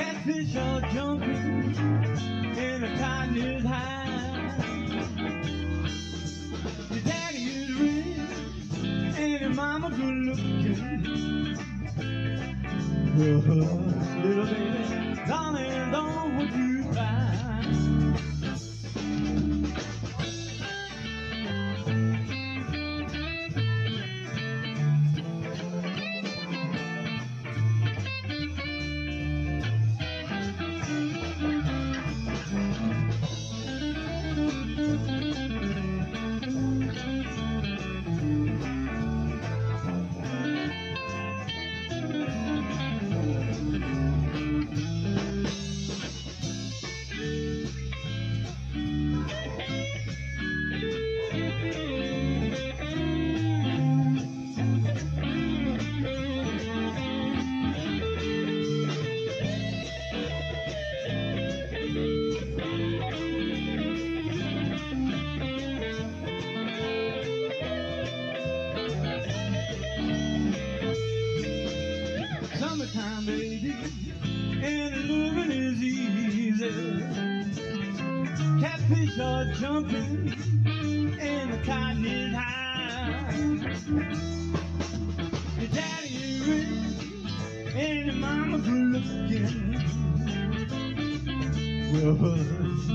Catfish are jumping and the cotton is high. Your daddy is rich and your mama good looking. Oh, little baby, darling, don't you cry. Summertime, baby, and living is easy. Catfish are jumping, and the cotton is high. Your daddy is rich, and your mama good looking. Well,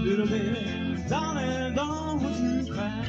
little baby, darling, don't you cry.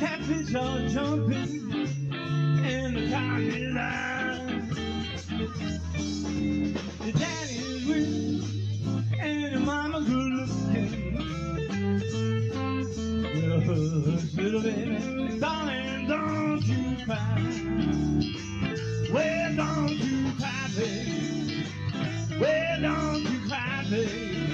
Catfish are jumping and the cotton is high. Your daddy is rich and your mama good looking. Little baby, darling, don't you cry. Well, don't you cry, baby. Well, don't you cry, baby.